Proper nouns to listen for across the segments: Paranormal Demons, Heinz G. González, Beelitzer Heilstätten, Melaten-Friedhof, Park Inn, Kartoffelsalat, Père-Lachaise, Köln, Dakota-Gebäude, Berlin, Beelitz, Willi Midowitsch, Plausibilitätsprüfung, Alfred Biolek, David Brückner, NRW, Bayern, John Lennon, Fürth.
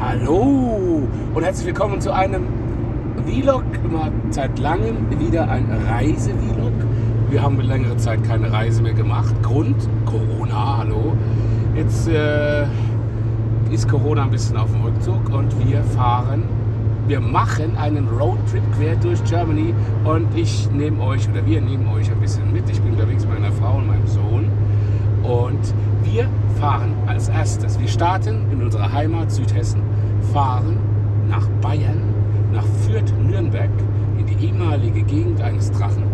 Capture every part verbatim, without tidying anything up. Hallo und herzlich willkommen zu einem Vlog. Mal seit langem wieder ein Reise-Vlog. Wir haben längere Zeit keine Reise mehr gemacht. Grund? Corona, hallo. Jetzt äh, ist Corona ein bisschen auf dem Rückzug und wir fahren, wir machen einen Roadtrip quer durch Germany und ich nehme euch, oder wir nehmen euch ein bisschen mit. Ich bin unterwegs mit meiner Frau und meinem Sohn und wir fahren als erstes. Wir starten in unserer Heimat Südhessen, fahren nach Bayern, nach Fürth, Nürnberg, in die ehemalige Gegend eines Drachen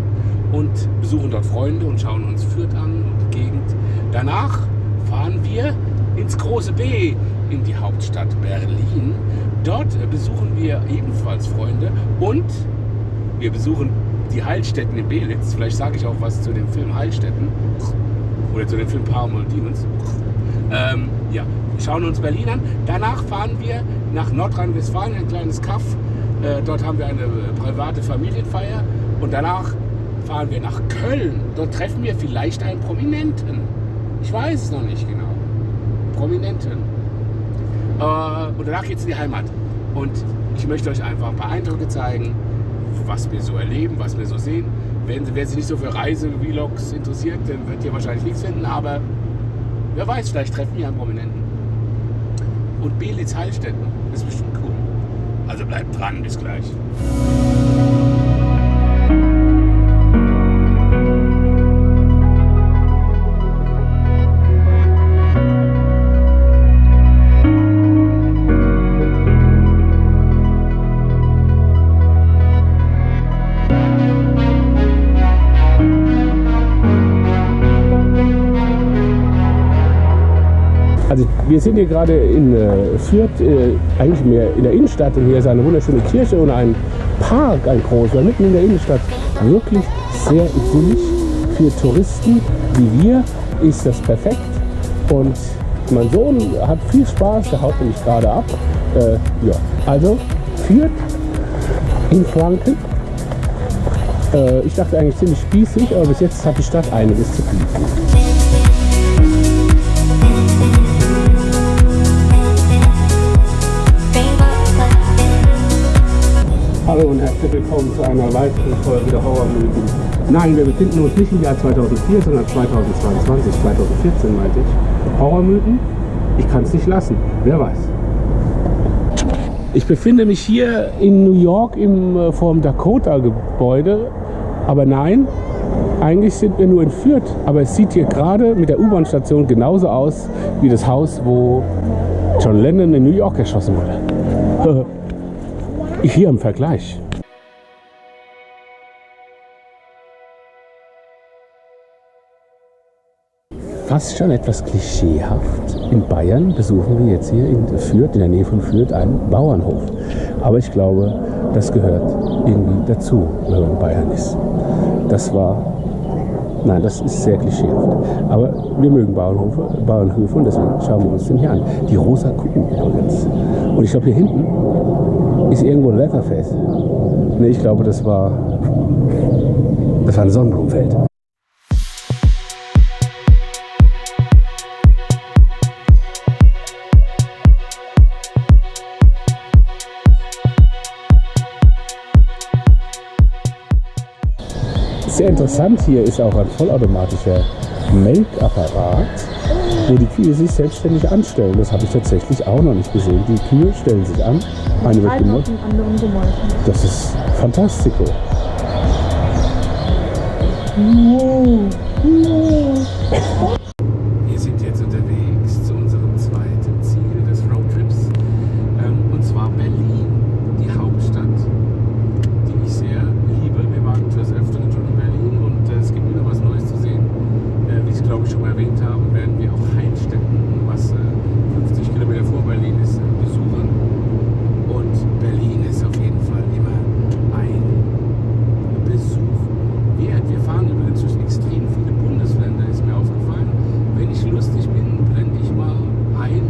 und besuchen dort Freunde und schauen uns Fürth an und die Gegend. Danach fahren wir ins große B, in die Hauptstadt Berlin. Dort besuchen wir ebenfalls Freunde und wir besuchen die Heilstätten in Beelitz. Vielleicht sage ich auch was zu dem Film Heilstätten oder zu dem Film Paranormal Demons. Ähm, ja, schauen uns Berlin an. Danach fahren wir nach Nordrhein-Westfalen, ein kleines Kaff. Äh, dort haben wir eine private Familienfeier. Und danach fahren wir nach Köln. Dort treffen wir vielleicht einen Prominenten. Ich weiß es noch nicht genau. Prominenten. Äh, und danach geht es in die Heimat. Und ich möchte euch einfach ein paar Eindrücke zeigen, was wir so erleben, was wir so sehen. Wenn, wer sich nicht so für Reise-Vlogs interessiert, dann wird ihr wahrscheinlich nichts finden, aber wer weiß, vielleicht treffen wir einen Prominenten. Und Beelitz Heilstätten, das ist bestimmt cool. Also bleibt dran, bis gleich. Wir sind hier gerade in äh, Fürth, äh, eigentlich mehr in der Innenstadt, und hier ist eine wunderschöne Kirche und ein Park, ein großer, mitten in der Innenstadt. Wirklich sehr idyllisch. Für Touristen wie wir ist das perfekt. Und mein Sohn hat viel Spaß, der haut nämlich gerade ab. Äh, ja. Also Fürth in Franken. Äh, ich dachte eigentlich ziemlich spießig, aber bis jetzt hat die Stadt einiges zu bieten. Hallo und herzlich willkommen zu einer weiteren Folge der Horrormythen. Nein, wir befinden uns nicht im Jahr zweitausendvier, sondern zweitausendzweiundzwanzig, zweitausendvierzehn meinte ich. Horrormythen? Ich kann es nicht lassen, wer weiß. Ich befinde mich hier in New York im, vor dem Dakota-Gebäude, aber nein, eigentlich sind wir nur in Fürth. Aber es sieht hier gerade mit der U-Bahn-Station genauso aus wie das Haus, wo John Lennon in New York erschossen wurde. Hier im Vergleich. Fast schon etwas klischeehaft. In Bayern besuchen wir jetzt hier in Fürth, in der Nähe von Fürth, einen Bauernhof. Aber ich glaube, das gehört irgendwie dazu, wenn man in Bayern ist. Das war... Nein, das ist sehr klischeehaft. Aber wir mögen Bauernhöfe, Bauernhöfe und deswegen schauen wir uns den hier an. Die rosa Kuh übrigens. Und ich glaube, hier hinten ist irgendwo ein Leatherface. Ne, ich glaube, das war, das war ein Sonnenblumenfeld. Sehr interessant hier ist auch ein vollautomatischer Melkapparat, wo die Kühe sich selbstständig anstellen. Das habe ich tatsächlich auch noch nicht gesehen. Die Kühe stellen sich an, eine wird gemolken. Das ist fantastico. Wir sind jetzt unterwegs zu unserem zweiten Ziel des Roadtrips, und zwar Berlin, die Hauptstadt, die ich sehr liebe. Wir waren das Öfteren schon in Berlin und es gibt wieder was Neues zu sehen. Wie ich es, glaube ich, schon mal erwähnt habe, werden wir auch Heilstätten, was fünfzig Kilometer vor Berlin ist, besuchen. Und Berlin ist auf jeden Fall immer ein Besuch wert. Wir fahren übrigens durch extrem viele Bundesländer, ist mir aufgefallen. Wenn ich lustig bin, blende ich mal ein,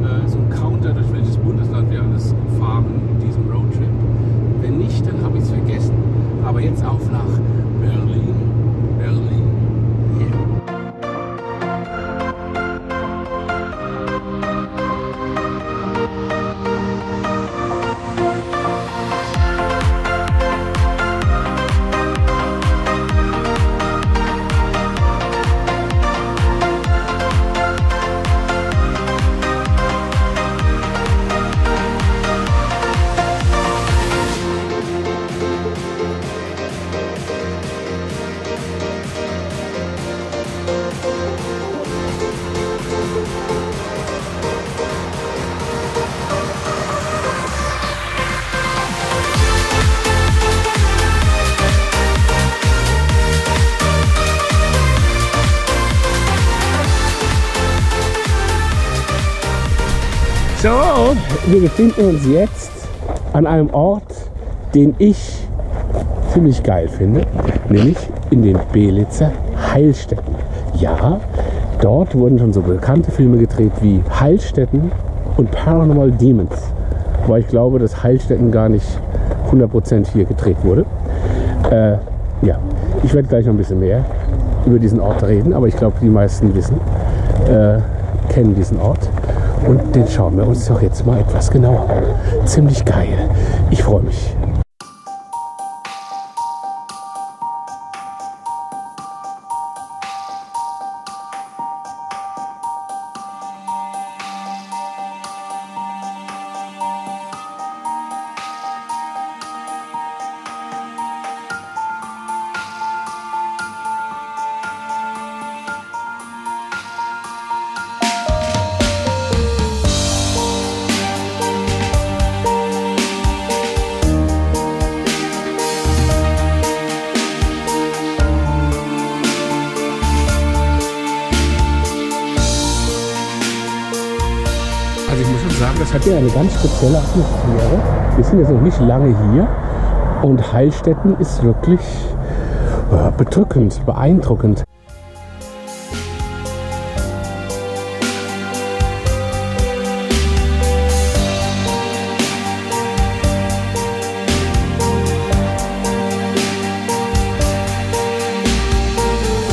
äh, so einen Counter, durch welches Bundesland wir alles fahren in diesem Roadtrip. Wenn nicht, dann habe ich es vergessen. Aber jetzt auf nach Berlin. Berlin. Yeah. So, wir befinden uns jetzt an einem Ort, den ich ziemlich geil finde, nämlich in den Beelitzer Heilstätten. Ja, dort wurden schon so bekannte Filme gedreht wie Heilstätten und Paranormal Demons, weil ich glaube, dass Heilstätten gar nicht hundert Prozent hier gedreht wurde. Äh, ja, ich werde gleich noch ein bisschen mehr über diesen Ort reden, aber ich glaube, die meisten wissen, äh, kennen diesen Ort. Und den schauen wir uns doch jetzt mal etwas genauer an. Ziemlich geil. Ich freue mich. Das hat ja eine ganz spezielle Atmosphäre. Wir sind jetzt noch nicht lange hier und Heilstätten ist wirklich äh, bedrückend, beeindruckend.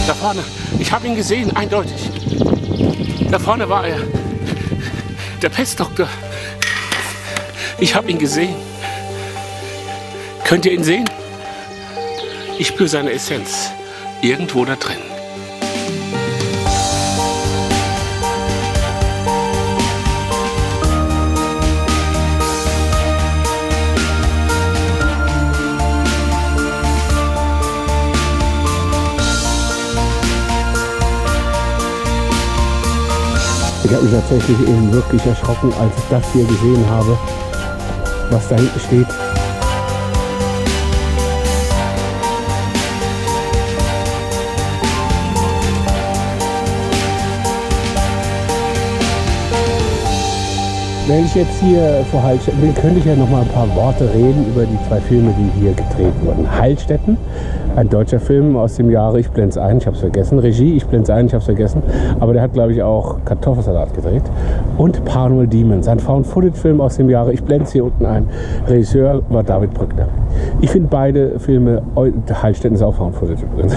Da vorne, ich habe ihn gesehen, eindeutig. Da vorne war er. Der Pestdoktor. Ich habe ihn gesehen. Könnt ihr ihn sehen? Ich spüre seine Essenz. Irgendwo da drin. Ich habe mich tatsächlich eben wirklich erschrocken, als ich das hier gesehen habe, was da hinten steht. Wenn ich jetzt hier vor Heilstätten bin, könnte ich ja noch mal ein paar Worte reden über die zwei Filme, die hier gedreht wurden. Heilstätten, ein deutscher Film aus dem Jahre, ich blende es ein, ich habe es vergessen, Regie, ich blende es ein, ich habe es vergessen, aber der hat, glaube ich, auch Kartoffelsalat gedreht. Und Paranormal Demons, ein Found-Footage-Film aus dem Jahre, ich blende es hier unten ein, Regisseur war David Brückner. Ich finde beide Filme, Heilstätten ist auch Found-Footage übrigens,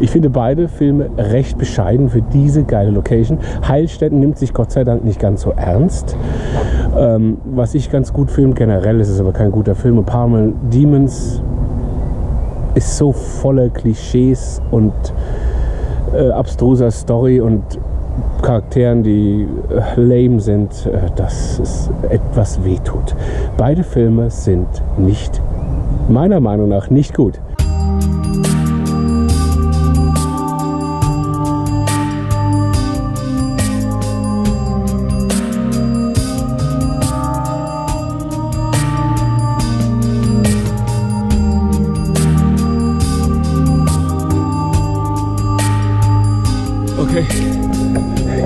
ich finde beide Filme recht bescheiden für diese geile Location. Heilstätten nimmt sich Gott sei Dank nicht ganz so ernst. Ähm, was ich ganz gut filme, generell ist es aber kein guter Film. Und Paranormal Demons ist so voller Klischees und äh, abstruser Story und Charakteren, die äh, lame sind, äh, dass es etwas wehtut. Beide Filme sind nicht, meiner Meinung nach, nicht gut.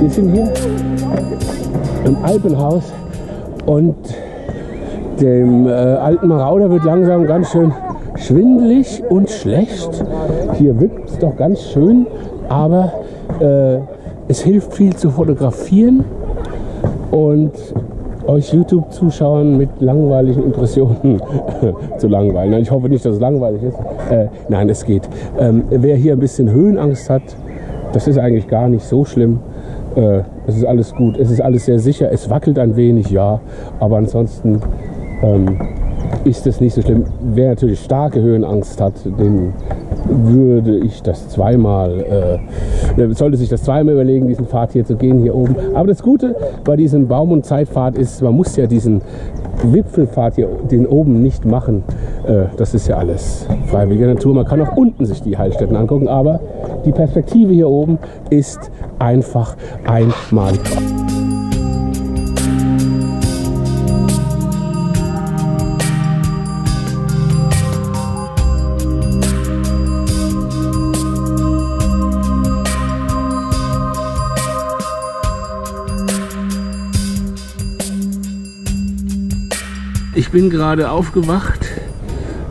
Wir sind hier im Alpenhaus und dem äh, alten Marauder wird langsam ganz schön schwindelig und schlecht. Hier wippt es doch ganz schön, aber äh, es hilft viel zu fotografieren und euch YouTube-Zuschauern mit langweiligen Impressionen zu langweilen. Ich hoffe nicht, dass es langweilig ist. Äh, nein, es geht. Ähm, wer hier ein bisschen Höhenangst hat, das ist eigentlich gar nicht so schlimm. Äh, es ist alles gut, es ist alles sehr sicher, es wackelt ein wenig, ja, aber ansonsten ähm, ist es nicht so schlimm. Wer natürlich starke Höhenangst hat, dem würde ich das zweimal, äh, sollte sich das zweimal überlegen, diesen Pfad hier zu gehen, hier oben. Aber das Gute bei diesem Baum- und Zeitpfad ist, man muss ja diesen Wipfelpfad hier, den oben nicht machen. Äh, das ist ja alles freiwillige Natur. Man kann auch unten sich die Heilstätten angucken, aber die Perspektive hier oben ist einfach einmalig. Ich bin gerade aufgewacht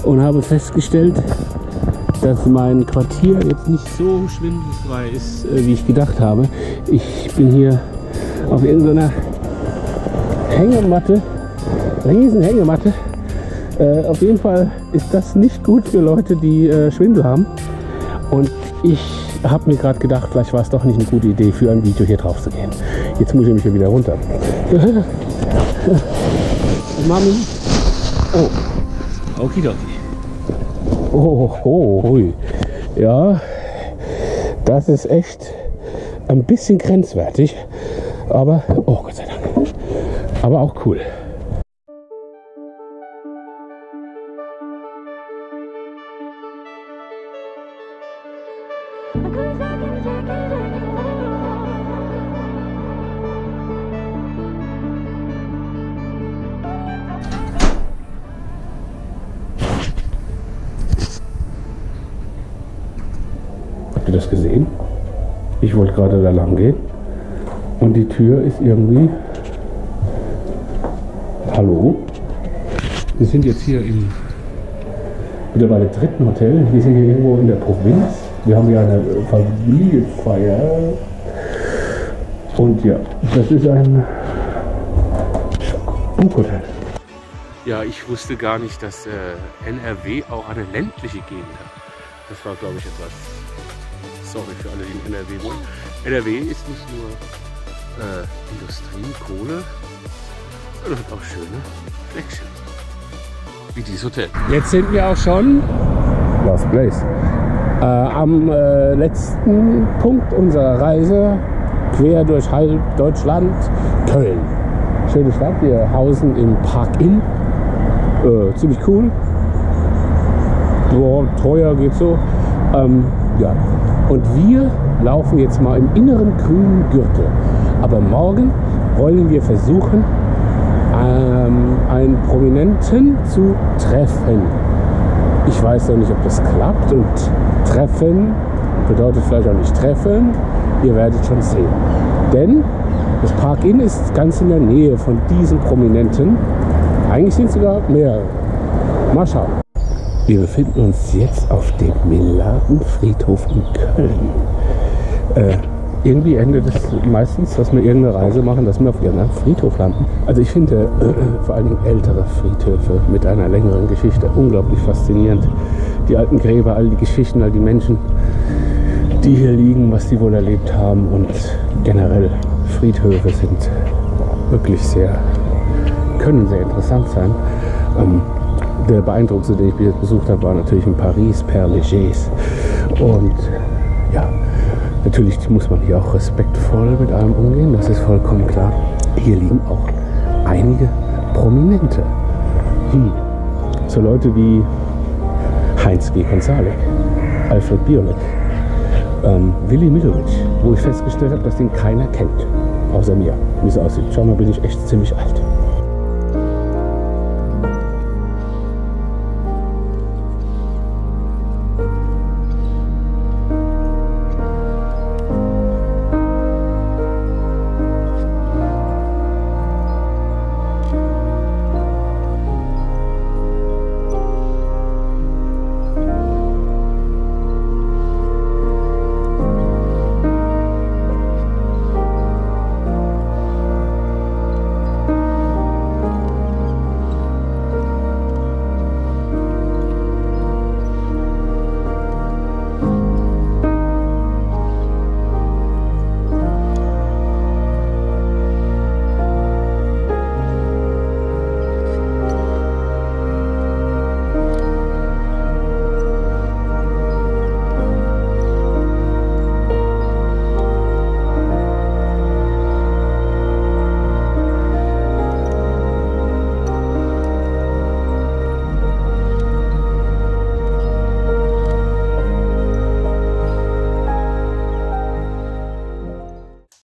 und habe festgestellt, dass mein Quartier jetzt nicht so schwindelfrei ist, wie ich gedacht habe. Ich bin hier auf irgendeiner Hängematte, riesen Hängematte. Äh, auf jeden Fall ist das nicht gut für Leute, die äh, Schwindel haben. Und ich habe mir gerade gedacht, vielleicht war es doch nicht eine gute Idee, für ein Video hier drauf zu gehen. Jetzt muss ich mich hier wieder runter. Mami. Oh, okidoki. Oh, oh, hui. Ja, das ist echt ein bisschen grenzwertig, aber oh Gott sei Dank, aber auch cool. Das gesehen. Ich wollte gerade da lang gehen und die Tür ist irgendwie... Hallo? Wir sind jetzt hier in... wieder bei dem dritten Hotel. Wir sind hier irgendwo in der Provinz. Wir haben ja eine Familienfeier. Und ja, das ist ein Buchhotel. Ja, ich wusste gar nicht, dass äh, N R W auch eine ländliche Gegend hat. Das war, glaube ich, etwas... Sorry für alle, die in N R W wohnen. N R W ist nicht nur äh, Industrie, Kohle, sondern auch schöne Fleckchen. Wie dieses Hotel. Jetzt sind wir auch schon Last Place. Äh, am äh, letzten Punkt unserer Reise quer durch halb Deutschland, Köln. Schöne Stadt. Wir hausen im Park Inn. Äh, ziemlich cool. Boah, teuer geht so. Ähm, ja. Und wir laufen jetzt mal im inneren grünen Gürtel. Aber morgen wollen wir versuchen, ähm, einen Prominenten zu treffen. Ich weiß noch nicht, ob das klappt. Und treffen bedeutet vielleicht auch nicht treffen. Ihr werdet schon sehen. Denn das Park Inn ist ganz in der Nähe von diesem Prominenten. Eigentlich sind es sogar mehrere. Mal schauen. Wir befinden uns jetzt auf dem Melaten-Friedhof in Köln. Äh, irgendwie endet es meistens, dass wir irgendeine Reise machen, dass wir auf irgendeinem Friedhof landen. Also ich finde äh, vor allen Dingen ältere Friedhöfe mit einer längeren Geschichte unglaublich faszinierend. Die alten Gräber, all die Geschichten, all die Menschen, die hier liegen, was die wohl erlebt haben. Und generell Friedhöfe sind wirklich sehr, können sehr interessant sein. Ähm, Der beeindruckendste, den ich jetzt besucht habe, war natürlich in Paris, Père-Lachaise. Und ja, natürlich muss man hier auch respektvoll mit allem umgehen, das ist vollkommen klar. Hier liegen auch einige Prominente. Hm. So Leute wie Heinz G. González, Alfred Biolek, ähm, Willi Midowitsch, wo ich festgestellt habe, dass den keiner kennt, außer mir, wie es aussieht. Schau mal, bin ich echt ziemlich alt.